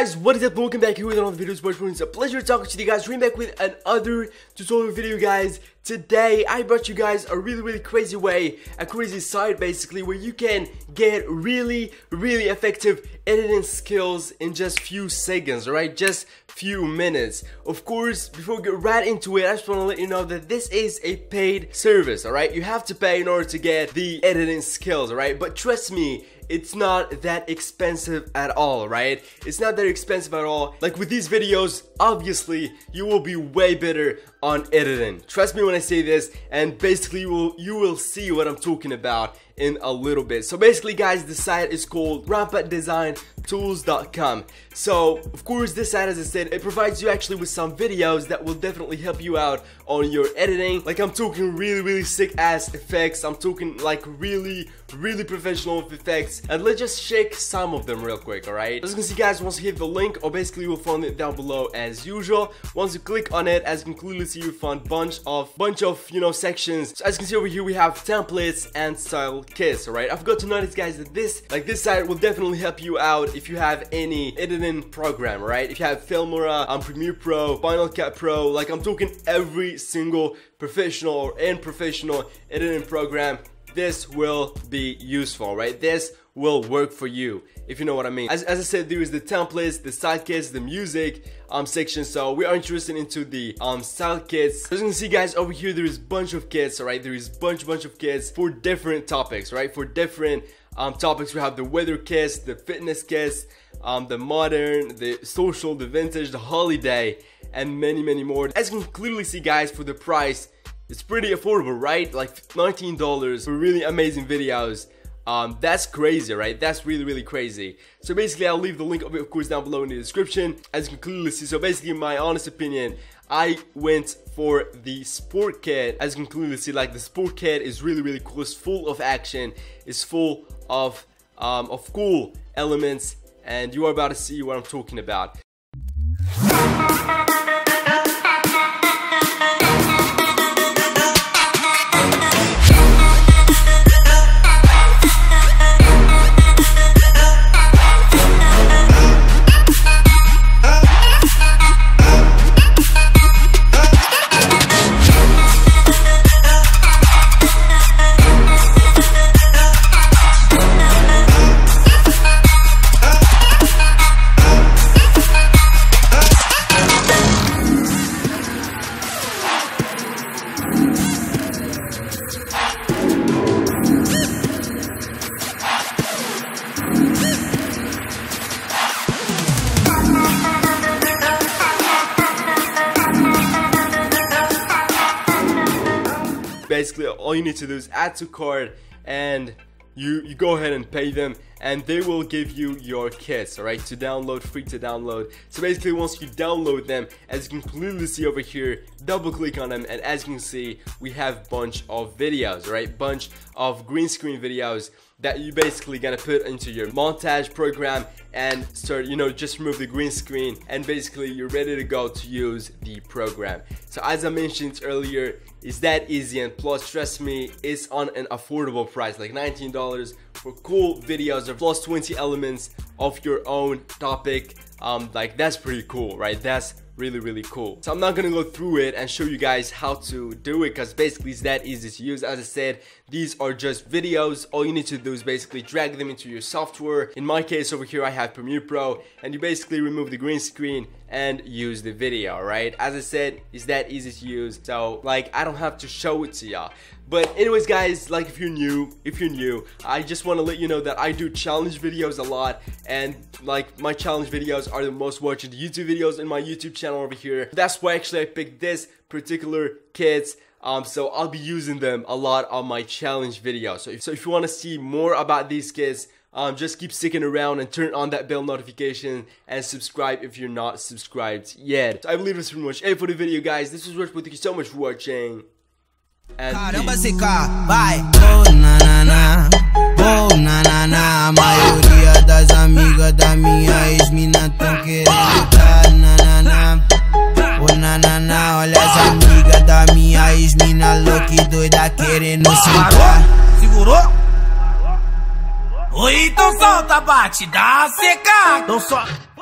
guys, what is up? Welcome back here with another video. It's a pleasure talking to you guys. We're back with another tutorial video, guys. Today I brought you guys a really crazy way, a crazy site basically, where you can get really effective editing skills in just few seconds, alright? Just few minutes. Of course, before we get right into it, I just want to let you know that this is a paid service, alright? You have to pay in order to get the editing skills, alright? But trust me, it's not that expensive at all, right? It's not that expensive at all. Like with these videos, obviously, you will be way better on editing. Trust me when I say this, and basically you will see what I'm talking about in a little bit. So basically, guys, the site is called rampantdesigntools.com. So of course, this site, as I said, it provides you actually with some videos that will definitely help you out on your editing. Like I'm talking really sick ass effects. I'm talking like really professional effects, and let's just check some of them real quick. All right, as you can see, guys, once you hit the link, or basically you'll find it down below as usual. Once you click on it, as you can clearly see, you find bunch of sections. So as you can see over here, we have templates and style kits. All right, I forgot to notice, guys, that this site will definitely help you out if you have any editing program, right? If you have Filmora, Premiere Pro, Final Cut Pro, like I'm talking every single professional or unprofessional editing program, this will be useful, right? This will work for you, if you know what I mean. As I said, there is the templates, the side kits, the music section. So we are interested into the style kits. As you can see, guys, over here there is bunch of kits, all right? There is bunch of kits for different topics, right? For different topics. We have the weather kits, the fitness kits, the modern, the social, the vintage, the holiday, and many more. As you can clearly see, guys, for the price, it's pretty affordable, right? Like $19 for really amazing videos. That's crazy, right? That's really crazy. So basically, I'll leave the link of it, of course, down below in the description, as you can clearly see. So basically, in my honest opinion, I went for the sport kit. As you can clearly see, like the sport kit is really cool. It's full of action. It's full of cool elements, and you are about to see what I'm talking about. Basically, all you need to do is add to cart, and you go ahead and pay them, and they will give you your kits, all right, to download, free to download. So basically, once you download them, as you can clearly see over here, double click on them, and as you can see, we have bunch of videos, right? Bunch of green screen videos that you basically gonna put into your montage program and start, just remove the green screen, and basically you're ready to go to use the program. So as I mentioned earlier, it's that easy, and plus, trust me, it's on an affordable price, like $19 for cool videos of plus 20 elements of your own topic. Like that's pretty cool, right? That's really cool. So I'm not gonna go through it and show you guys how to do it, because basically it's that easy to use. As I said, these are just videos. All you need to do is basically drag them into your software. In my case over here, I have Premiere Pro, and you basically remove the green screen and use the video, right? As I said, it's that easy to use. So like, I don't have to show it to y'all. But anyways, guys, like if you're new, I just want to let you know that I do challenge videos a lot, and like my challenge videos are the most watched YouTube videos in my YouTube channel over here. That's why actually I picked this particular kit. So I'll be using them a lot on my challenge video. So if you want to see more about these kits, just keep sticking around and turn on that bell notification and subscribe if you're not subscribed yet. So I believe that's pretty much it for the video, guys. This was Rich. Thank you so much for watching. Caramba, seca, vai. Oh nanana, a maioria das amigas da minha ex-mina tão querendo dar nanana. Oh nanana, olha as amigas da minha ex-mina louca e doida querendo sentar. Segurou? Oi, então solta, bate, dá seca. Então só.